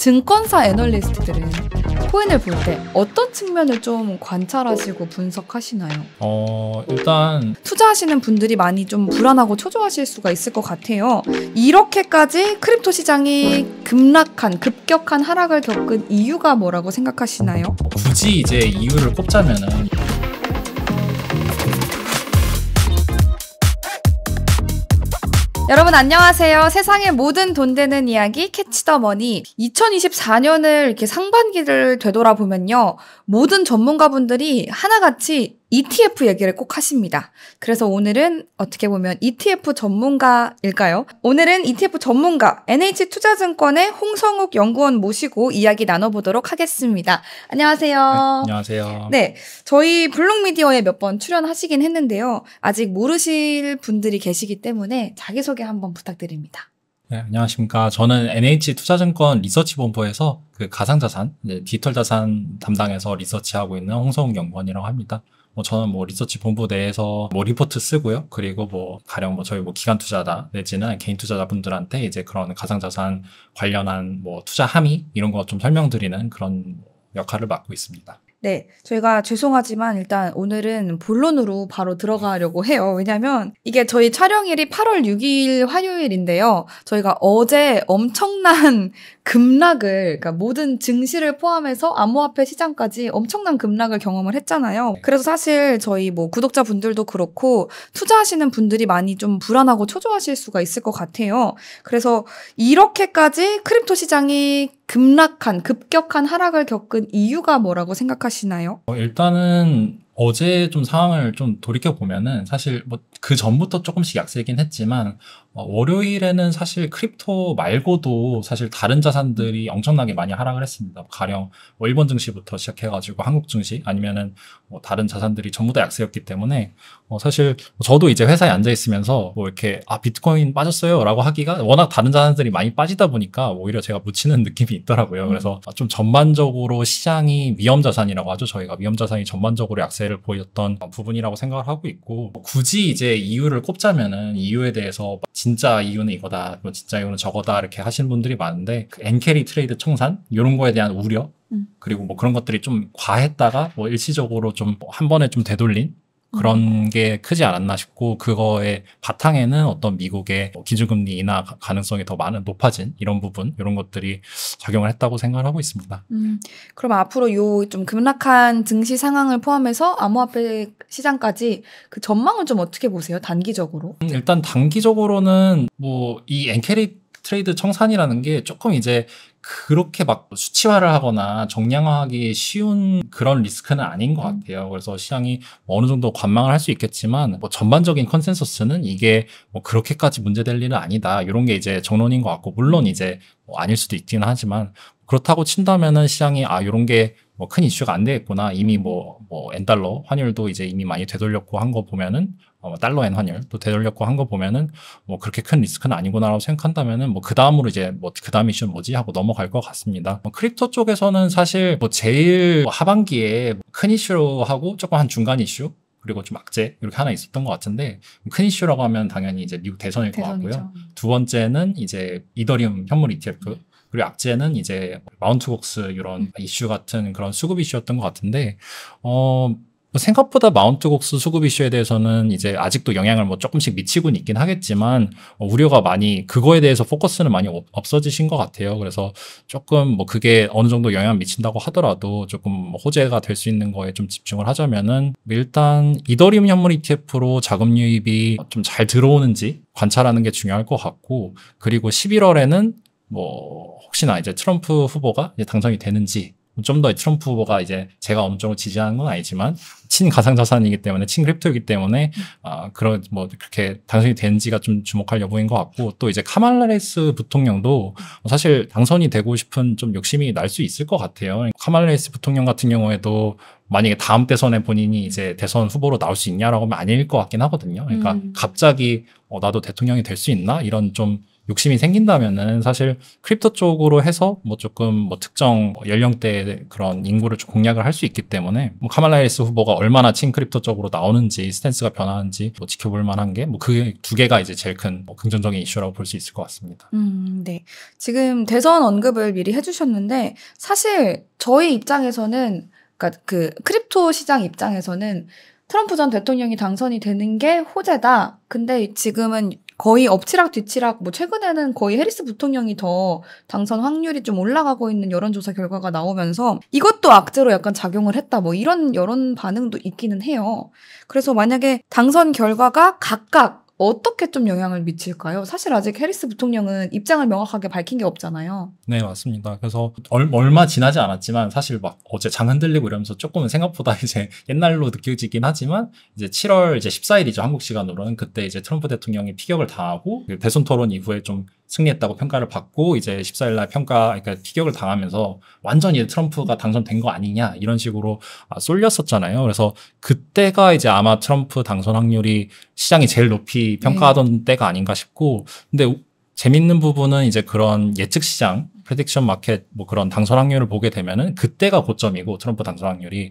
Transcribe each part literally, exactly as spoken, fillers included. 증권사 애널리스트들은 코인을 볼 때 어떤 측면을 좀 관찰하시고 분석하시나요? 어, 일단 투자하시는 분들이 많이 좀 불안하고 초조하실 수가 있을 것 같아요. 이렇게까지 크립토 시장이 급락한, 급격한 하락을 겪은 이유가 뭐라고 생각하시나요? 굳이 이제 이유를 꼽자면은 여러분 안녕하세요. 세상의 모든 돈 되는 이야기 캐치더머니. 이천이십사 년을 이렇게 상반기를 되돌아보면요, 모든 전문가분들이 하나같이 이티에프 얘기를 꼭 하십니다. 그래서 오늘은 어떻게 보면 이티에프 전문가일까요? 오늘은 이티에프 전문가 엔에이치투자증권의 홍성욱 연구원 모시고 이야기 나눠보도록 하겠습니다. 안녕하세요. 네, 안녕하세요. 네, 저희 블록미디어에 몇 번 출연하시긴 했는데요. 아직 모르실 분들이 계시기 때문에 자기소개 한번 부탁드립니다. 네, 안녕하십니까. 저는 엔에이치투자증권 리서치본부에서 그 가상자산, 디지털자산 담당해서 리서치하고 있는 홍성욱 연구원이라고 합니다. 뭐 저는 뭐 리서치 본부 내에서 뭐 리포트 쓰고요. 그리고 뭐 가령 뭐 저희 뭐 기관 투자자 내지는 개인 투자자분들한테 이제 그런 가상자산 관련한 뭐 투자 함의 이런 거 좀 설명드리는 그런 역할을 맡고 있습니다. 네, 저희가 죄송하지만 일단 오늘은 본론으로 바로 들어가려고 해요. 왜냐면 이게 저희 촬영일이 팔월 육일 화요일인데요. 저희가 어제 엄청난 급락을, 그러니까 모든 증시를 포함해서 암호화폐 시장까지 엄청난 급락을 경험을 했잖아요. 그래서 사실 저희 뭐 구독자분들도 그렇고 투자하시는 분들이 많이 좀 불안하고 초조하실 수가 있을 것 같아요. 그래서 이렇게까지 크립토 시장이 급락한, 급격한 하락을 겪은 이유가 뭐라고 생각하시나요? 어, 일단은 어제 좀 상황을 좀 돌이켜보면은 사실 뭐 그 전부터 조금씩 약세긴 했지만 어, 월요일에는 사실 크립토 말고도 사실 다른 자산들이 엄청나게 많이 하락을 했습니다. 가령 뭐 일본 증시부터 시작해가지고 한국 증시 아니면은 뭐 다른 자산들이 전부 다 약세였기 때문에 어, 사실 저도 이제 회사에 앉아있으면서 뭐 이렇게 아 비트코인 빠졌어요 라고 하기가 워낙 다른 자산들이 많이 빠지다 보니까 오히려 제가 묻히는 느낌이 있더라고요. 음. 그래서 좀 전반적으로 시장이 위험자산이라고 하죠. 저희가 위험자산이 전반적으로 약세 를 보였던 부분이라고 생각을 하고 있고, 굳이 이제 이유를 꼽자면은 이유에 대해서 진짜 이유는 이거다, 진짜 이유는 저거다 이렇게 하시는 분들이 많은데, 그 앤캐리 트레이드 청산 이런 거에 대한 우려, 음. 그리고 뭐 그런 것들이 좀 과했다가 뭐 일시적으로 좀 한 번에 좀 되돌린 그런 음. 게 크지 않았나 싶고, 그거의 바탕에는 어떤 미국의 기준금리 인하 가능성이 더 많은 높아진 이런 부분, 이런 것들이 작용을 했다고 생각을 하고 있습니다. 음, 그럼 앞으로 요 좀 급락한 증시 상황을 포함해서 암호화폐 시장까지 그 전망을 좀 어떻게 보세요? 단기적으로? 음, 일단 단기적으로는 뭐 이 앤캐리 트레이드 청산이라는 게 조금 이제 그렇게 막 수치화를 하거나 정량화하기 쉬운 그런 리스크는 아닌 것 같아요. 그래서 시장이 어느 정도 관망을 할 수 있겠지만 뭐 전반적인 컨센서스는 이게 뭐 그렇게까지 문제될 일은 아니다, 이런 게 이제 정론인 것 같고, 물론 이제 뭐 아닐 수도 있기는 하지만 그렇다고 친다면은 시장이 아 이런 게 뭐 큰 이슈가 안 되겠구나, 이미 뭐 뭐 엔달러 환율도 이제 이미 많이 되돌렸고 한 거 보면은 어, 달러엔 환율 또 되돌렸고 한 거 보면은 뭐 그렇게 큰 리스크는 아니구나라고 생각한다면은 뭐 그 다음으로 이제 뭐 그 다음 이슈는 뭐지 하고 넘어갈 것 같습니다. 뭐 크립토 쪽에서는 사실 뭐 제일 뭐 하반기에 큰 이슈로 하고 조금 한 중간 이슈 그리고 좀 악재 이렇게 하나 있었던 것 같은데, 큰 이슈라고 하면 당연히 이제 미국 대선일 대선이죠. 것 같고요. 두 번째는 이제 이더리움 현물 이티에프. 음. 그리고 악재는 이제 마운트 곡스 이런 음. 이슈 같은 그런 수급 이슈였던 것 같은데, 어, 생각보다 마운트 곡스 수급 이슈에 대해서는 이제 아직도 영향을 뭐 조금씩 미치고는 있긴 하겠지만, 어, 우려가 많이, 그거에 대해서 포커스는 많이 없어지신 것 같아요. 그래서 조금 뭐 그게 어느 정도 영향을 미친다고 하더라도 조금 호재가 될 수 있는 거에 좀 집중을 하자면은, 일단 이더리움 현물 이티에프로 자금 유입이 좀 잘 들어오는지 관찰하는 게 중요할 것 같고, 그리고 십일월에는 뭐 혹시나 이제 트럼프 후보가 이제 당선이 되는지, 좀 더 트럼프 후보가 이제 제가 어느 정도 지지하는 건 아니지만 친가상자산이기 때문에, 친크립토이기 때문에 아 그런 뭐 그렇게 당선이 되는지가 좀 주목할 여부인 것 같고, 또 이제 카말라해리스 부통령도 사실 당선이 되고 싶은 좀 욕심이 날 수 있을 것 같아요. 카말라해리스 부통령 같은 경우에도 만약에 다음 대선에 본인이 이제 대선 후보로 나올 수 있냐라고 하면 아닐 것 같긴 하거든요. 그러니까 음. 갑자기 어, 나도 대통령이 될 수 있나 이런 좀 욕심이 생긴다면은 사실 크립토 쪽으로 해서 뭐 조금 뭐 특정 연령대 그런 인구를 좀 공략을 할 수 있기 때문에 뭐 카말라해리스 후보가 얼마나 친 크립토 쪽으로 나오는지 스탠스가 변하는지 뭐 지켜볼 만한 게 뭐 그 두 개가 이제 제일 큰 뭐 긍정적인 이슈라고 볼 수 있을 것 같습니다. 음, 네. 지금 대선 언급을 미리 해주셨는데 사실 저희 입장에서는 그러니까 그 크립토 시장 입장에서는 트럼프 전 대통령이 당선이 되는 게 호재다. 근데 지금은 거의 엎치락 뒤치락 뭐 최근에는 거의 해리스 부통령이 더 당선 확률이 좀 올라가고 있는 여론조사 결과가 나오면서 이것도 악재로 약간 작용을 했다 뭐 이런 여론 반응도 있기는 해요. 그래서 만약에 당선 결과가 각각 어떻게 좀 영향을 미칠까요? 사실 아직 해리스 부통령은 입장을 명확하게 밝힌 게 없잖아요. 네, 맞습니다. 그래서 얼, 얼마 지나지 않았지만 사실 막 어제 장 흔들리고 이러면서 조금은 생각보다 이제 옛날로 느껴지긴 하지만 이제 칠월 이제 십사 일이죠. 한국 시간으로는 그때 이제 트럼프 대통령이 피격을 당하고 대선 토론 이후에 좀 승리했다고 평가를 받고 이제 십사 일날 평가, 그러니까 피격을 당하면서 완전히 트럼프가 당선된 거 아니냐 이런 식으로 쏠렸었잖아요. 그래서 그때가 이제 아마 트럼프 당선 확률이 시장이 제일 높이 평가하던 네. 때가 아닌가 싶고, 근데 재밌는 부분은 이제 그런 예측 시장, 프레딕션 마켓 뭐 그런 당선 확률을 보게 되면은 그때가 고점이고 트럼프 당선 확률이.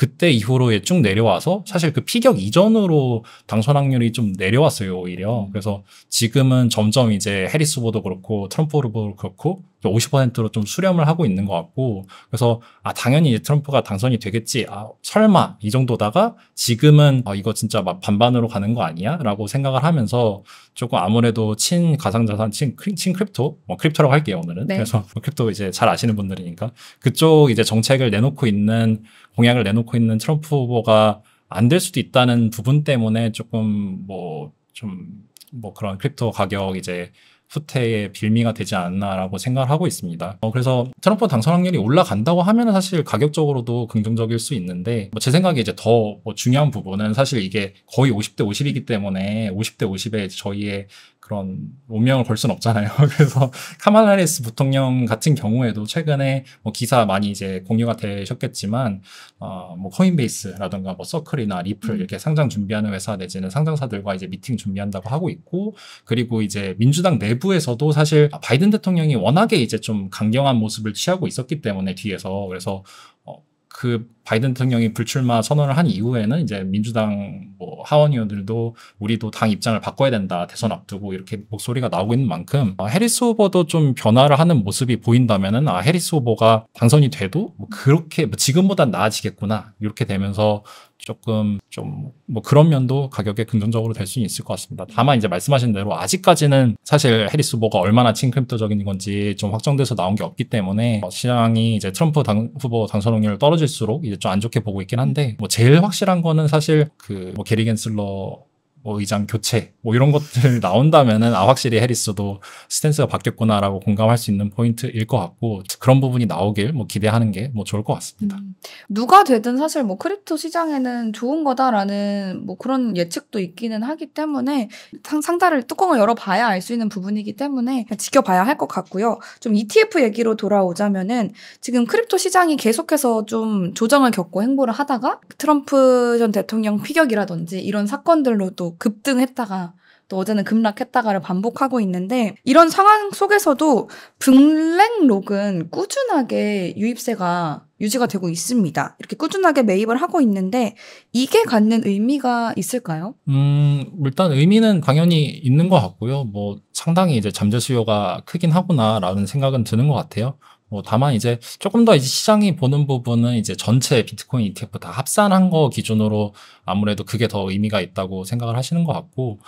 그때 이후로 쭉 내려와서 사실 그 피격 이전으로 당선 확률이 좀 내려왔어요, 오히려. 그래서 지금은 점점 이제 해리스 후보도 그렇고 트럼프 후보도 그렇고 오십 퍼센트로 좀 수렴을 하고 있는 것 같고, 그래서 아 당연히 이제 트럼프가 당선이 되겠지, 아 설마 이 정도다가 지금은 아 이거 진짜 막 반반으로 가는 거 아니야? 라고 생각을 하면서 조금 아무래도 친 가상자산, 친, 친 크립토, 뭐 크립토라고 할게요 오늘은. 네. 그래서 크립토 이제 잘 아시는 분들이니까 그쪽 이제 정책을 내놓고 있는, 공약을 내놓고 있는 트럼프 후보가 안 될 수도 있다는 부분 때문에 조금 뭐 좀 뭐 그런 크립토 가격 이제 후퇴의 빌미가 되지 않나라고 생각을 하고 있습니다. 어, 그래서 트럼프 당선 확률이 올라간다고 하면 사실 가격적으로도 긍정적일 수 있는데 뭐 제 생각에 이제 더 뭐 중요한 부분은 사실 이게 거의 오십 대 오십이기 때문에 오십 대 오십에 저희의 그런 운명을 걸 순 없잖아요. 그래서 카말라해리스 부통령 같은 경우에도 최근에 뭐 기사 많이 이제 공유가 되셨겠지만 어, 뭐 코인베이스라든가 뭐 서클이나 리플 음. 이렇게 상장 준비하는 회사 내지는 상장사들과 이제 미팅 준비한다고 하고 있고, 그리고 이제 민주당 내부에서도 사실 바이든 대통령이 워낙에 이제 좀 강경한 모습을 취하고 있었기 때문에 뒤에서, 그래서 어, 그 바이든 대통령이 불출마 선언을 한 이후에는 이제 민주당 뭐 하원의원들도 우리도 당 입장을 바꿔야 된다, 대선 앞두고 이렇게 목소리가 나오고 있는 만큼 아, 해리스 후보도 좀 변화를 하는 모습이 보인다면은 아 해리스 후보가 당선이 돼도 뭐 그렇게 뭐 지금보단 나아지겠구나 이렇게 되면서 조금 좀 뭐 그런 면도 가격에 긍정적으로 될 수는 있을 것 같습니다. 다만 이제 말씀하신 대로 아직까지는 사실 해리스 후보가 얼마나 친크립토적인 건지 좀 확정돼서 나온 게 없기 때문에 시장이 이제 트럼프 당, 후보 당선 확률 떨어질수록 이제 좀 안 좋게 보고 있긴 한데, 뭐 제일 확실한 거는 사실 그 뭐 게리 갠슬러 뭐 의장 교체 뭐 이런 것들 나온다면은 아 확실히 해리스도 스탠스가 바뀌었구나라고 공감할 수 있는 포인트일 것 같고, 그런 부분이 나오길 뭐 기대하는 게 뭐 좋을 것 같습니다. 음, 누가 되든 사실 뭐 크립토 시장에는 좋은 거다라는 뭐 그런 예측도 있기는 하기 때문에 상, 상단을 뚜껑을 열어봐야 알 수 있는 부분이기 때문에 지켜봐야 할 것 같고요. 좀 이티에프 얘기로 돌아오자면은 지금 크립토 시장이 계속해서 좀 조정을 겪고 행보를 하다가 트럼프 전 대통령 피격이라든지 이런 사건들로도 급등했다가 또 어제는 급락했다가를 반복하고 있는데, 이런 상황 속에서도 블랙록은 꾸준하게 유입세가 유지가 되고 있습니다. 이렇게 꾸준하게 매입을 하고 있는데 이게 갖는 의미가 있을까요? 음, 일단 의미는 당연히 있는 것 같고요. 뭐 상당히 이제 잠재 수요가 크긴 하구나라는 생각은 드는 것 같아요. 뭐 다만 이제 조금 더 이제 시장이 보는 부분은 이제 전체 비트코인 이티에프 다 합산한 거 기준으로 아무래도 그게 더 의미가 있다고 생각을 하시는 것 같고,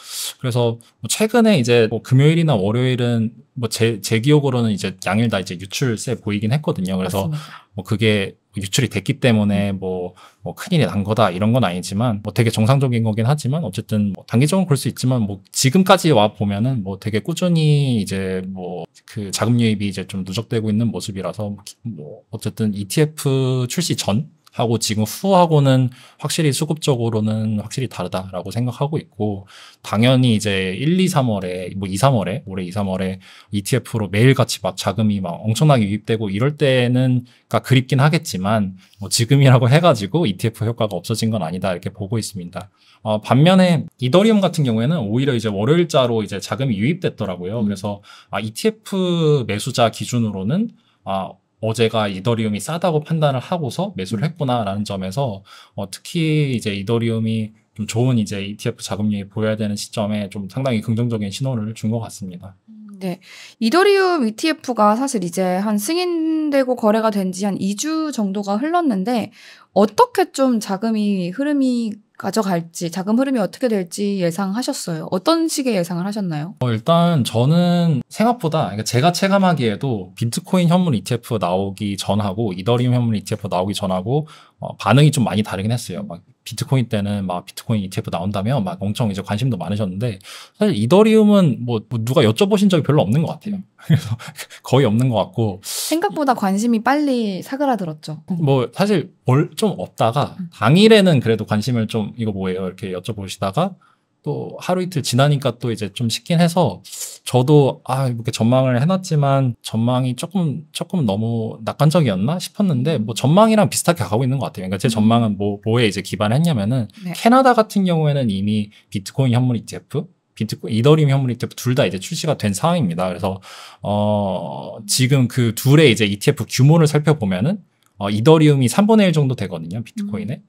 그래서 뭐 최근에 이제 뭐 금요일이나 월요일은 뭐 제 제 기억으로는 이제 양일 다 이제 유출세 보이긴 했거든요. 그래서 맞습니다. 뭐 그게 유출이 됐기 때문에 뭐, 뭐 큰일이 난 거다 이런 건 아니지만 뭐 되게 정상적인 거긴 하지만 어쨌든 뭐 단기적으로 그럴 수 있지만 뭐 지금까지 와 보면은 뭐 되게 꾸준히 이제 뭐 그 자금 유입이 이제 좀 누적되고 있는 모습이라서 뭐 어쨌든 이티에프 출시 전 하고 지금 후하고는 확실히 수급적으로는 확실히 다르다라고 생각하고 있고, 당연히 이제 일, 이, 삼월에 뭐 이, 삼월에 올해 이, 삼월에 이티에프로 매일같이 막 자금이 막 엄청나게 유입되고 이럴 때는 그러니까 그립긴 하겠지만 뭐 지금이라고 해가지고 이티에프 효과가 없어진 건 아니다 이렇게 보고 있습니다. 어 반면에 이더리움 같은 경우에는 오히려 이제 월요일자로 이제 자금이 유입됐더라고요. 음. 그래서 아 이티에프 매수자 기준으로는 아 어제가 이더리움이 싸다고 판단을 하고서 매수를 했구나라는 점에서 어, 특히 이제 이더리움이 좀 좋은 이제 이티에프 자금률이 보여야 되는 시점에 좀 상당히 긍정적인 신호를 준 것 같습니다. 네, 이더리움 이티에프가 사실 이제 한 승인되고 거래가 된 지 한 이 주 정도가 흘렀는데 어떻게 좀 자금이 흐름이 가져갈지, 자금 흐름이 어떻게 될지 예상하셨어요? 어떤 식의 예상을 하셨나요? 어, 일단 저는 생각보다 제가 체감하기에도 비트코인 현물 이티에프 나오기 전하고 이더리움 현물 이티에프 나오기 전하고 어, 반응이 좀 많이 다르긴 했어요. 막 비트코인 때는 막 비트코인 이티에프 나온다면 막 엄청 이제 관심도 많으셨는데, 사실 이더리움은 뭐, 뭐 누가 여쭤보신 적이 별로 없는 것 같아요. 그래서 거의 없는 것 같고, 생각보다 관심이 빨리 사그라들었죠. 뭐 사실 뭘 좀 없다가 당일에는 그래도 관심을 좀 이거 뭐예요 이렇게 여쭤보시다가 또 하루 이틀 지나니까 또 이제 좀 식긴 해서, 저도 아 이렇게 전망을 해놨지만 전망이 조금 조금 너무 낙관적이었나 싶었는데 뭐 전망이랑 비슷하게 가고 있는 것 같아요. 그러니까 제 전망은 뭐 뭐에 이제 기반했냐면은 네. 캐나다 같은 경우에는 이미 비트코인 현물 이티에프, 비트코인 이더리움 현물 이티에프 둘 다 이제 출시가 된 상황입니다. 그래서 어 지금 그 둘의 이제 이티에프 규모를 살펴보면은 어 이더리움이 삼분의 일 정도 되거든요, 비트코인에. 음.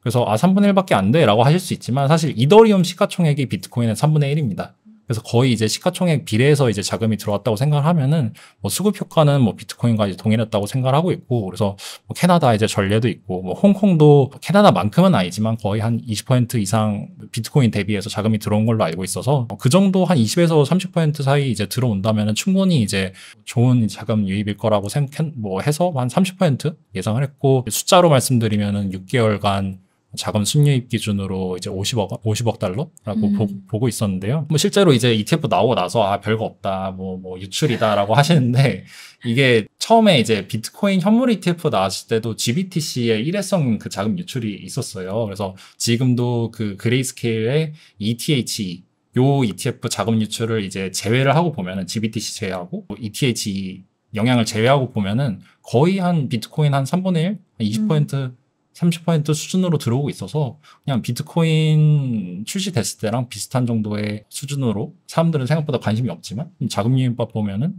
그래서 아 삼분의 일밖에 안 돼 라고 하실 수 있지만, 사실 이더리움 시가총액이 비트코인의 삼분의 일입니다. 그래서 거의 이제 시가총액 비례해서 이제 자금이 들어왔다고 생각을 하면은 뭐 수급 효과는 뭐 비트코인과 이제 동일했다고 생각을 하고 있고, 그래서 뭐 캐나다 이제 전례도 있고, 뭐 홍콩도 캐나다만큼은 아니지만 거의 한 이십 퍼센트 이상 비트코인 대비해서 자금이 들어온 걸로 알고 있어서 그 정도 한 이십에서 삼십 퍼센트 사이 이제 들어온다면은 충분히 이제 좋은 자금 유입일 거라고 생각 뭐 해서 한 삼십 퍼센트 예상을 했고, 숫자로 말씀드리면은 육 개월간 자금 순유입 기준으로 이제 오십억 달러라고 음. 보, 보고 있었는데요. 뭐 실제로 이제 이티에프 나오고 나서 아 별거 없다, 뭐, 뭐 유출이다라고 하시는데, 이게 처음에 이제 비트코인 현물 이티에프 나왔을 때도 지비티씨의 일회성 그 자금 유출이 있었어요. 그래서 지금도 그 그레이스케일의 이티에이치 요 이티에프 자금 유출을 이제 제외를 하고 보면은 지비티씨 제외하고 이티에이치 영향을 제외하고 보면은 거의 한 비트코인 한 삼분의 일, 이십 퍼센트 음. 삼십 퍼센트 수준으로 들어오고 있어서 그냥 비트코인 출시됐을 때랑 비슷한 정도의 수준으로 사람들은 생각보다 관심이 없지만 자금 유입법 보면은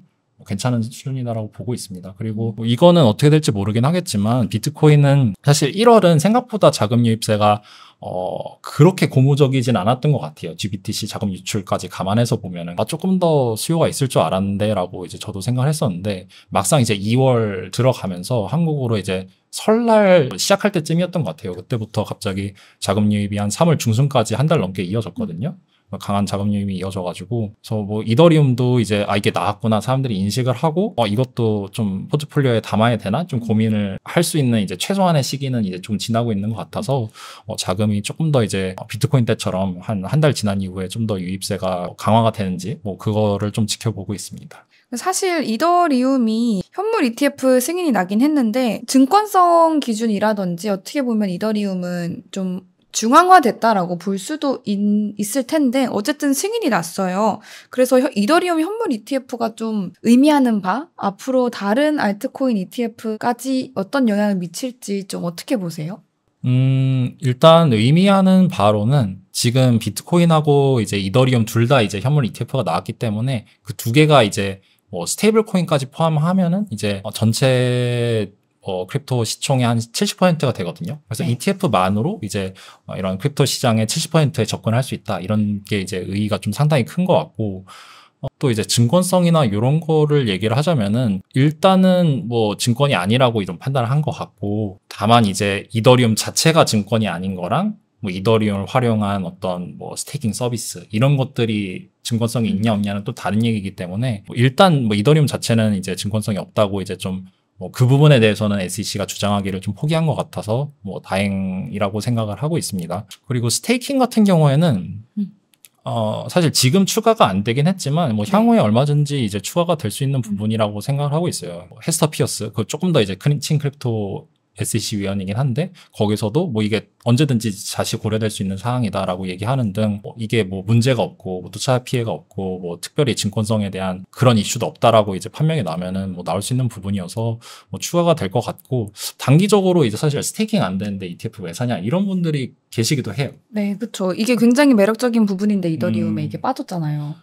괜찮은 수준이다라고 보고 있습니다. 그리고 이거는 어떻게 될지 모르긴 하겠지만 비트코인은 사실 일월은 생각보다 자금 유입세가 어 그렇게 고무적이진 않았던 것 같아요. 지비티씨 자금 유출까지 감안해서 보면은 아 조금 더 수요가 있을 줄 알았는데라고 이제 저도 생각을 했었는데, 막상 이제 이월 들어가면서 한국으로 이제 설날 시작할 때쯤이었던 것 같아요. 그때부터 갑자기 자금 유입이 한 삼월 중순까지 한 달 넘게 이어졌거든요. 강한 자금 유입이 이어져가지고, 그래서 뭐 이더리움도 이제 아 이게 나왔구나 사람들이 인식을 하고, 어 이것도 좀 포트폴리오에 담아야 되나 좀 고민을 할 수 있는 이제 최소한의 시기는 이제 좀 지나고 있는 것 같아서 어 자금이 조금 더 이제 비트코인 때처럼 한 한 달 지난 이후에 좀 더 유입세가 강화가 되는지 뭐 그거를 좀 지켜보고 있습니다. 사실 이더리움이 현물 이티에프 승인이 나긴 했는데 증권성 기준이라든지 어떻게 보면 이더리움은 좀 중앙화됐다라고 볼 수도 있, 있을 텐데 어쨌든 승인이 났어요. 그래서 이더리움 현물 이티에프가 좀 의미하는 바, 앞으로 다른 알트코인 이티에프까지 어떤 영향을 미칠지 좀 어떻게 보세요? 음, 일단 의미하는 바로는 지금 비트코인하고 이제 이더리움 둘 다 이제 현물 이티에프가 나왔기 때문에 그 두 개가 이제 뭐 스테이블 코인까지 포함하면은 이제 전체 어, 크립토 시총의 한 칠십 퍼센트가 되거든요. 그래서 네. 이티에프만으로 이제 이런 크립토 시장의 칠십 퍼센트에 접근할 수 있다. 이런 게 이제 의의가 좀 상당히 큰 것 같고, 어, 또 이제 증권성이나 이런 거를 얘기를 하자면은 일단은 뭐 증권이 아니라고 이런 판단을 한 것 같고, 다만 이제 이더리움 자체가 증권이 아닌 거랑 뭐 이더리움을 활용한 어떤 뭐 스테이킹 서비스 이런 것들이 증권성이 있냐 없냐는 또 다른 얘기이기 때문에 뭐 일단 뭐 이더리움 자체는 이제 증권성이 없다고 이제 좀 뭐 그 부분에 대해서는 에스이씨가 주장하기를 좀 포기한 것 같아서 뭐 다행이라고 생각을 하고 있습니다. 그리고 스테이킹 같은 경우에는 어 사실 지금 추가가 안 되긴 했지만 뭐 향후에 얼마든지 이제 추가가 될 수 있는 부분이라고 생각을 하고 있어요. 뭐 헤스터 피어스, 그 조금 더 이제 크린칭 크립토 에스이씨 위원이긴 한데 거기서도 뭐 이게 언제든지 다시 고려될 수 있는 사항이다라고 얘기하는 등 뭐 이게 뭐 문제가 없고 투자 피해가 없고 뭐 특별히 증권성에 대한 그런 이슈도 없다라고 이제 판명이 나면은 뭐 나올 수 있는 부분이어서 뭐 추가가 될 것 같고, 단기적으로 이제 사실 스테이킹 안 되는데 이티에프 왜 사냐 이런 분들이 계시기도 해요. 네, 그렇죠. 이게 굉장히 매력적인 부분인데 이더리움에 음... 이게 빠졌잖아요.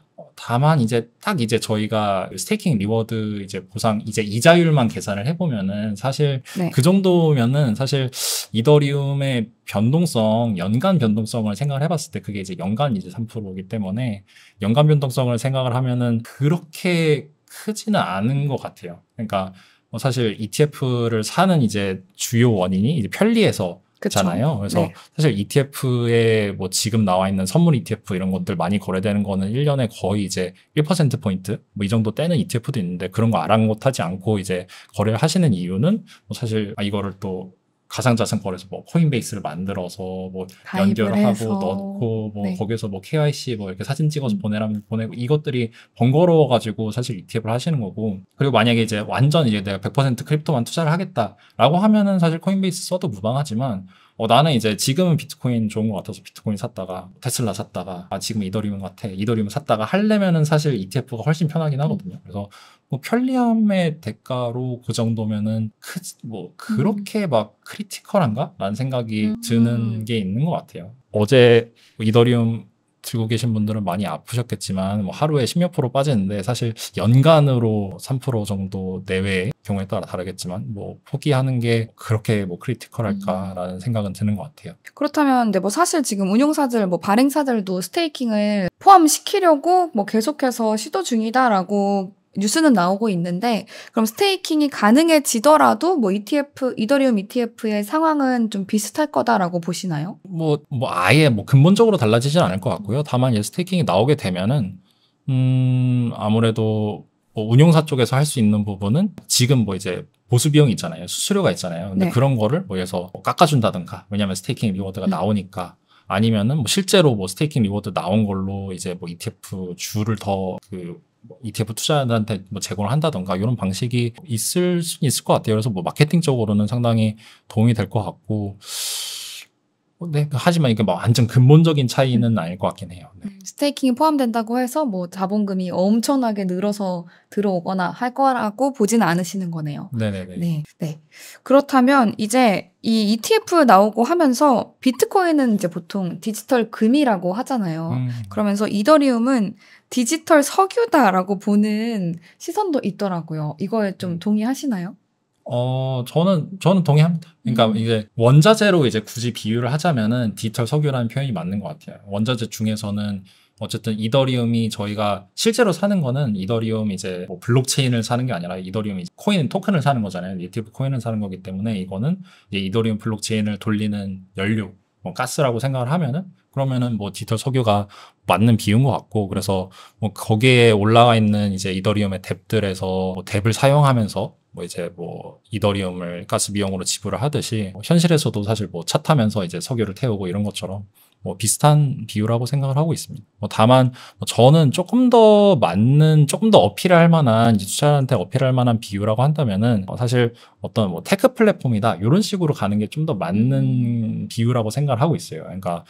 다만 이제 딱 이제 저희가 스테이킹 리워드 이제 보상 이제 이자율만 계산을 해보면은 사실 네. 그 정도면은 사실 이더리움의 변동성, 연간 변동성을 생각을 해봤을 때 그게 이제 연간 이제 삼 퍼센트이기 때문에 연간 변동성을 생각을 하면은 그렇게 크지는 않은 것 같아요. 그러니까 뭐 사실 이티에프를 사는 이제 주요 원인이 이제 편리해서 잖아요. 그래서 네. 사실 이티에프에 뭐 지금 나와 있는 선물 이티에프 이런 것들 많이 거래되는 거는 일 년에 거의 이제 일 퍼센트 포인트 뭐 이 정도 떼는 이티에프도 있는데 그런 거 아랑곳하지 않고 이제 거래를 하시는 이유는 뭐 사실 아 이거를 또 가상자산 거래소 뭐 코인베이스를 만들어서 뭐 연결하고 해서. 넣고 뭐 네. 거기서 뭐 케이와이씨 뭐 이렇게 사진 찍어서 보내라면 보내고 이것들이 번거로워가지고 사실 이티에프를 하시는 거고, 그리고 만약에 이제 완전 이제 내가 백 퍼센트 크립토만 투자를 하겠다라고 하면은 사실 코인베이스 써도 무방하지만 어, 나는 이제 지금은 비트코인 좋은 것 같아서 비트코인 샀다가 테슬라 샀다가 아 지금 이더리움 같아 이더리움 샀다가 하려면은 사실 이티에프가 훨씬 편하긴 하거든요. 그래서 뭐 편리함의 대가로 그 정도면은 크, 뭐 그렇게 음. 막 크리티컬한가? 라는 생각이 음. 드는 게 있는 것 같아요. 어제 이더리움 들고 계신 분들은 많이 아프셨겠지만 뭐 하루에 십몇 프로 빠지는데 사실 연간으로 삼 퍼센트 정도 내외의 경우에 따라 다르겠지만 뭐 포기하는 게 그렇게 뭐 크리티컬할까라는 음. 생각은 드는 것 같아요. 그렇다면 근데 뭐 사실 지금 운용사들 뭐 발행사들도 스테이킹을 포함시키려고 뭐 계속해서 시도 중이다라고 뉴스는 나오고 있는데, 그럼 스테이킹이 가능해지더라도 뭐 이티에프, 이더리움 이티에프의 상황은 좀 비슷할 거다라고 보시나요? 뭐, 뭐 아예 뭐 근본적으로 달라지진 않을 것 같고요. 다만 이 스테이킹이 나오게 되면은 음, 아무래도 뭐 운용사 쪽에서 할 수 있는 부분은 지금 뭐 이제 보수 비용이 있잖아요. 수수료가 있잖아요. 근데 네. 그런 거를 뭐 해서 뭐 깎아준다든가, 왜냐하면 스테이킹 리워드가 음. 나오니까. 아니면은 뭐 실제로 뭐 스테이킹 리워드 나온 걸로 이제 뭐 이티에프 주를 더 그 이티에프 투자자한테 뭐 제공을 한다던가 이런 방식이 있을 수 있을 것 같아요. 그래서 뭐 마케팅적으로는 상당히 도움이 될 것 같고, 네. 하지만 이게 뭐 완전 근본적인 차이는 아닐 것 같긴 해요. 네. 스테이킹이 포함된다고 해서 뭐 자본금이 엄청나게 늘어서 들어오거나 할 거라고 보진 않으시는 거네요. 네네네. 네, 네. 그렇다면 이제 이 이티에프 나오고 하면서 비트코인은 이제 보통 디지털 금이라고 하잖아요. 음. 그러면서 이더리움은 디지털 석유다라고 보는 시선도 있더라고요. 이거에 좀 동의하시나요? 어, 저는, 저는 동의합니다. 그러니까 음. 이제 원자재로 이제 굳이 비유를 하자면은 디지털 석유라는 표현이 맞는 것 같아요. 원자재 중에서는 어쨌든 이더리움이 저희가 실제로 사는 거는 이더리움 이제 뭐 블록체인을 사는 게 아니라 이더리움이 코인 토큰을 사는 거잖아요. 이티에프 코인을 사는 거기 때문에 이거는 이제 이더리움 블록체인을 돌리는 연료, 뭐 가스라고 생각을 하면은 그러면은 뭐 디지털 석유가 맞는 비유인 것 같고, 그래서 뭐 거기에 올라가 있는 이제 이더리움의 덱들에서 뭐 덱을 사용하면서 뭐 이제 뭐 이더리움을 가스 비용으로 지불을 하듯이 뭐 현실에서도 사실 뭐 차 타면서 이제 석유를 태우고 이런 것처럼 뭐 비슷한 비유라고 생각을 하고 있습니다. 뭐 다만 뭐 저는 조금 더 맞는, 조금 더 어필할 만한, 이제 투자자한테 어필할 만한 비유라고 한다면은 어 사실 어떤 뭐 테크 플랫폼이다 이런 식으로 가는 게 좀 더 맞는 비유라고 생각을 하고 있어요. 그러니까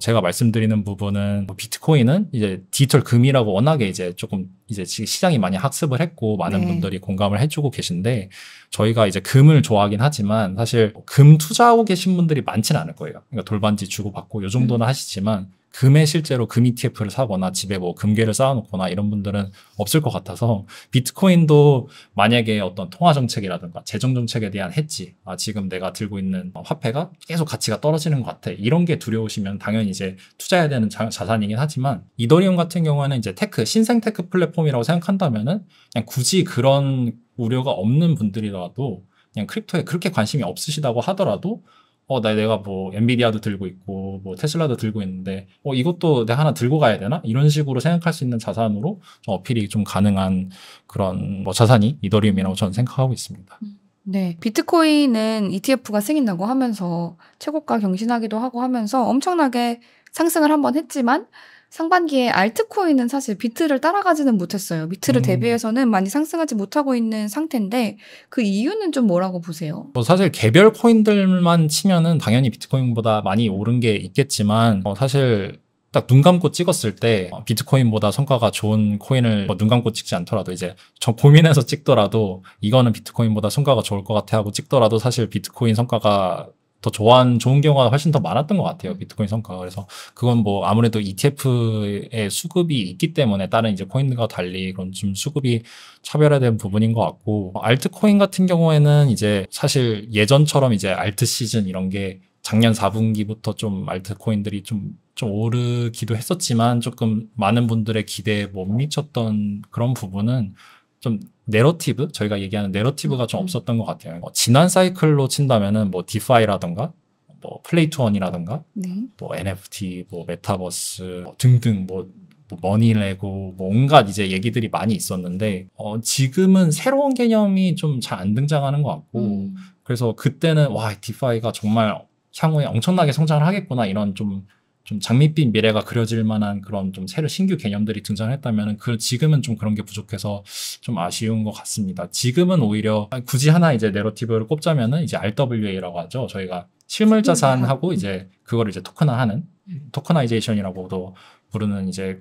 제가 말씀드리는 부분은 비트코인은 이제 디지털 금이라고 워낙에 이제 조금 이제 시장이 많이 학습을 했고 많은 네. 분들이 공감을 해주고 계신데, 저희가 이제 금을 좋아하긴 하지만 사실 금 투자하고 계신 분들이 많지는 않을 거예요. 그러니까 돌반지 주고받고 요 정도는 음. 하시지만 금에 실제로 금 이티에프를 사거나 집에 뭐 금괴를 쌓아놓거나 이런 분들은 없을 것 같아서, 비트코인도 만약에 어떤 통화정책이라든가 재정정책에 대한 해지, 아 지금 내가 들고 있는 화폐가 계속 가치가 떨어지는 것 같아, 이런 게 두려우시면 당연히 이제 투자해야 되는 자, 자산이긴 하지만, 이더리움 같은 경우에는 이제 테크, 신생 테크 플랫폼이라고 생각한다면은 그냥 굳이 그런 우려가 없는 분들이라도 그냥 크립토에 그렇게 관심이 없으시다고 하더라도 어, 나, 내가 뭐, 엔비디아도 들고 있고, 뭐, 테슬라도 들고 있는데, 어, 이것도 내가 하나 들고 가야 되나? 이런 식으로 생각할 수 있는 자산으로 좀 어필이 좀 가능한 그런 뭐 자산이 이더리움이라고 저는 생각하고 있습니다. 네. 비트코인은 이티에프가 생긴다고 하면서 최고가 경신하기도 하고 하면서 엄청나게 상승을 한번 했지만, 상반기에 알트코인은 사실 비트를 따라가지는 못했어요. 비트를 음. 대비해서는 많이 상승하지 못하고 있는 상태인데 그 이유는 좀 뭐라고 보세요? 뭐 사실 개별 코인들만 치면은 당연히 비트코인보다 많이 오른 게 있겠지만 어 사실 딱 눈 감고 찍었을 때 비트코인보다 성과가 좋은 코인을 뭐 눈 감고 찍지 않더라도 이제 좀 고민해서 찍더라도 이거는 비트코인보다 성과가 좋을 것 같아 하고 찍더라도 사실 비트코인 성과가 더 좋은, 좋은 경우가 훨씬 더 많았던 것 같아요. 비트코인 성과가. 그래서 그건 뭐 아무래도 이티에프의 수급이 있기 때문에 다른 이제 코인과 달리 그런 좀 수급이 차별화된 부분인 것 같고, 알트코인 같은 경우에는 이제 사실 예전처럼 이제 알트 시즌 이런 게 작년 사 분기부터 좀 알트코인들이 좀, 좀 오르기도 했었지만 조금 많은 분들의 기대에 못 미쳤던 그런 부분은 좀 내러티브? 저희가 얘기하는 내러티브가 좀 없었던 것 같아요. 뭐 지난 사이클로 친다면은 뭐 디파이라던가 뭐 플레이투원이라던가 네. 뭐 엔에프티, 뭐 메타버스 뭐 등등 뭐, 뭐 머니레고 뭐 온갖 이제 얘기들이 많이 있었는데 어 지금은 새로운 개념이 좀 잘 안 등장하는 것 같고 음. 그래서 그때는 와 디파이가 정말 향후에 엄청나게 성장을 하겠구나 이런 좀 좀 장밋빛 미래가 그려질 만한 그런 좀 새로 신규 개념들이 등장했다면 그 지금은 좀 그런 게 부족해서 좀 아쉬운 것 같습니다. 지금은 오히려 굳이 하나 이제 내러티브를 꼽자면은 이제 알더블유에이라고 하죠. 저희가 실물 자산하고 이제 그걸 이제 토큰화하는 토크나이제이션이라고도 부르는 이제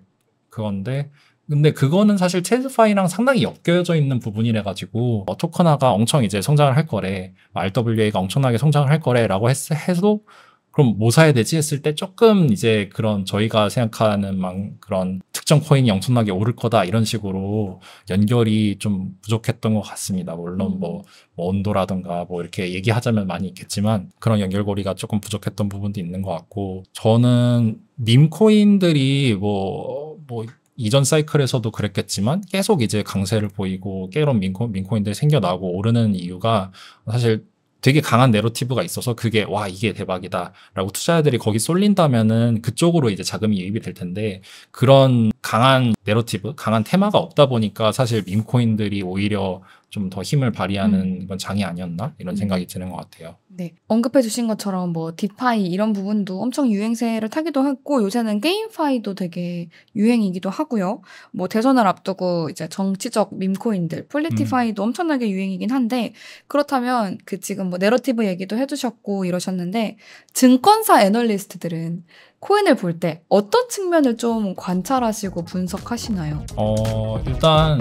그건데. 근데 그거는 사실 테스파이랑 상당히 엮여져 있는 부분이래가지고 어, 토큰화가 엄청 이제 성장을 할 거래, 알더블유에이가 엄청나게 성장을 할 거래라고 했, 해도 그럼 뭐 사야 되지 했을 때 조금 이제 그런 저희가 생각하는 막 그런 특정 코인이 엄청나게 오를 거다 이런 식으로 연결이 좀 부족했던 것 같습니다. 물론 뭐, 뭐 온도라든가 뭐 이렇게 얘기하자면 많이 있겠지만 그런 연결고리가 조금 부족했던 부분도 있는 것 같고, 저는 밈 코인들이 뭐, 뭐 이전 사이클에서도 그랬겠지만 계속 이제 강세를 보이고 깨런 민코, 민코인들이 생겨나고 오르는 이유가 사실 되게 강한 내러티브가 있어서 그게 와 이게 대박이다 라고 투자자들이 거기 쏠린다면은 그쪽으로 이제 자금이 유입이 될 텐데 그런 강한 내러티브, 강한 테마가 없다 보니까 사실 밈코인들이 오히려 좀 더 힘을 발휘하는 음. 건 장이 아니었나 이런 생각이 드는 것 같아요. 네, 언급해 주신 것처럼 뭐 디파이 이런 부분도 엄청 유행세를 타기도 했고 요새는 게임파이도 되게 유행이기도 하고요. 뭐 대선을 앞두고 이제 정치적 밈코인들, 폴리티파이도 음. 엄청나게 유행이긴 한데 그렇다면 그 지금 뭐 내러티브 얘기도 해주셨고 이러셨는데 증권사 애널리스트들은 코인을 볼 때 어떤 측면을 좀 관찰하시고 분석하시나요? 어 일단